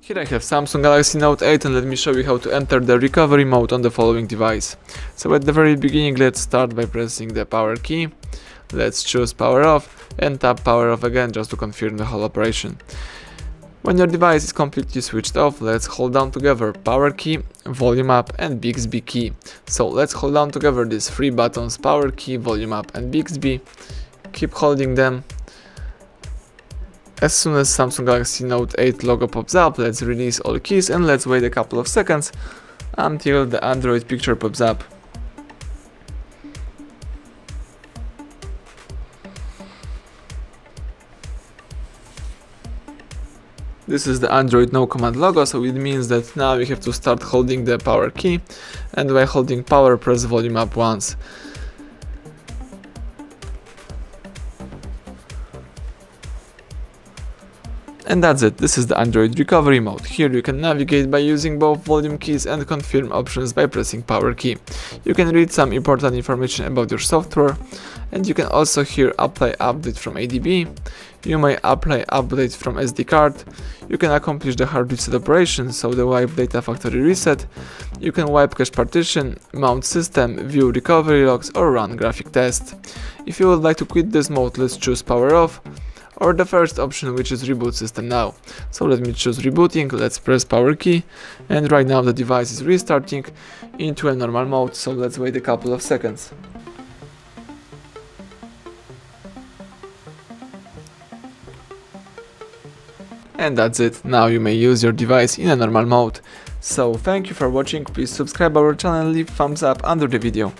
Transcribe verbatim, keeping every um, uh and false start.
Here I have Samsung Galaxy Note eight and let me show you how to enter the recovery mode on the following device. So at the very beginning let's start by pressing the power key, let's choose power off and tap power off again just to confirm the whole operation. When your device is completely switched off, let's hold down together power key, volume up and Bixby key. So let's hold down together these three buttons, power key, volume up and Bixby, keep holding them. As soon as Samsung Galaxy Note eight logo pops up, let's release all keys and let's wait a couple of seconds until the Android picture pops up. This is the Android no command logo, so it means that now you have to start holding the power key and by holding power press volume up once. And that's it, this is the Android recovery mode. Here you can navigate by using both volume keys and confirm options by pressing power key. You can read some important information about your software and you can also here apply update from A D B. You may apply update from S D card. You can accomplish the hard reset operation, so the wipe data factory reset. You can wipe cache partition, mount system, view recovery logs or run graphic test. If you would like to quit this mode, let's choose power off, or the first option which is reboot system now. So let me choose rebooting, let's press power key and right now the device is restarting into a normal mode, so let's wait a couple of seconds. And that's it, now you may use your device in a normal mode. So thank you for watching, please subscribe our channel, leave thumbs up under the video.